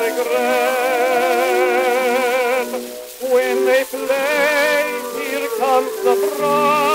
Regret. When they play, here comes the bride.